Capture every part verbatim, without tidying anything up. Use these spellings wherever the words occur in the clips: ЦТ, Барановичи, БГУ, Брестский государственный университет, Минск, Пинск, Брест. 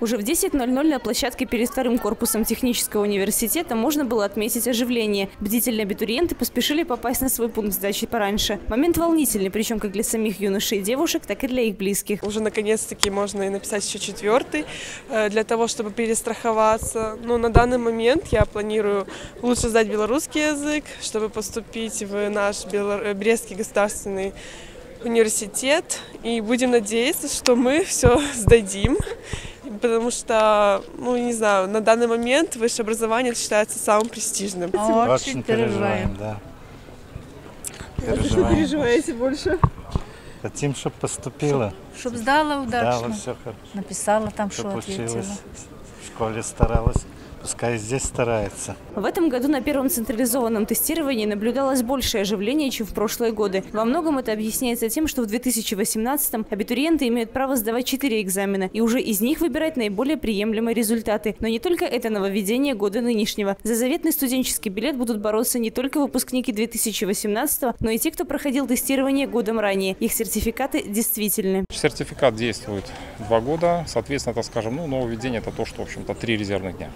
Уже в десять ноль ноль на площадке перед вторым корпусом технического университета можно было отметить оживление. Бдительные абитуриенты поспешили попасть на свой пункт сдачи пораньше. Момент волнительный, причем как для самих юношей и девушек, так и для их близких. Уже наконец-таки можно и написать еще четвертый, для того, чтобы перестраховаться. Но на данный момент я планирую лучше сдать белорусский язык, чтобы поступить в наш Брестский государственный университет. И будем надеяться, что мы все сдадим. Потому что, ну, не знаю, на данный момент высшее образование считается самым престижным. Очень, Очень переживаем, переживаем, да. Переживаем. Что переживаете больше? Хотим, чтобы поступила. Чтобы сдала удачно. Сдала, написала там, что ответила. В школе старалась. Пускай здесь старается. В этом году на первом централизованном тестировании наблюдалось большее оживление, чем в прошлые годы. Во многом это объясняется тем, что в две тысячи восемнадцатом абитуриенты имеют право сдавать четыре экзамена и уже из них выбирать наиболее приемлемые результаты. Но не только это нововведение года нынешнего. За заветный студенческий билет будут бороться не только выпускники две тысячи восемнадцатого, но и те, кто проходил тестирование годом ранее. Их сертификаты действительны. Сертификат действует два года. Соответственно, так скажем, ну, нововведение – это то, что, в общем-то, три резервных дня.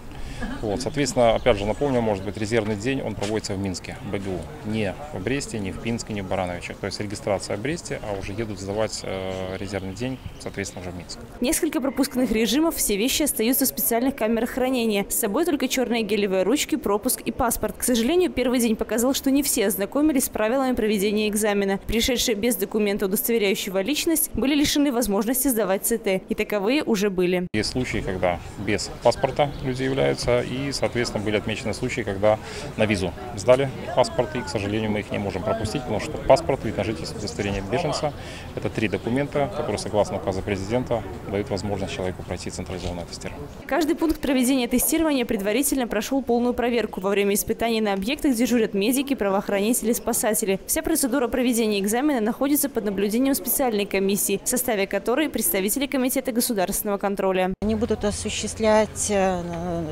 Вот, соответственно, опять же напомню, может быть, резервный день, он проводится в Минске, в БГУ. Не в Бресте, не в Пинске, не в Барановичах. То есть регистрация в Бресте, а уже едут сдавать э, резервный день, соответственно, уже в Минск. Несколько пропускных режимов, все вещи остаются в специальных камерах хранения. С собой только черные гелевые ручки, пропуск и паспорт. К сожалению, первый день показал, что не все ознакомились с правилами проведения экзамена. Пришедшие без документа, удостоверяющего личность, были лишены возможности сдавать ЦТ. И таковые уже были. Есть случаи, когда без паспорта люди являются. И, соответственно, были отмечены случаи, когда на визу сдали паспорт, и, к сожалению, мы их не можем пропустить, потому что паспорт, вид на жительство, удостоверение беженца – это три документа, которые, согласно указу президента, дают возможность человеку пройти централизованное тестирование. Каждый пункт проведения тестирования предварительно прошел полную проверку. Во время испытаний на объектах дежурят медики, правоохранители, спасатели. Вся процедура проведения экзамена находится под наблюдением специальной комиссии, в составе которой представители Комитета государственного контроля. Они будут осуществлять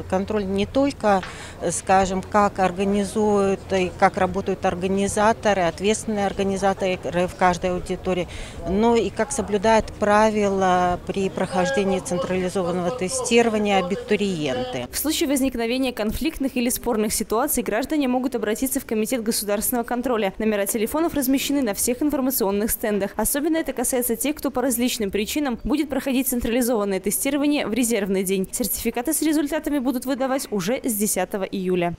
контроль. Контроль не только, скажем, как организуют и как работают организаторы, ответственные организаторы в каждой аудитории, но и как соблюдают правила при прохождении централизованного тестирования абитуриенты. В случае возникновения конфликтных или спорных ситуаций граждане могут обратиться в Комитет государственного контроля. Номера телефонов размещены на всех информационных стендах. Особенно это касается тех, кто по различным причинам будет проходить централизованное тестирование в резервный день. Сертификаты с результатами будут выдавать уже с десятого июля.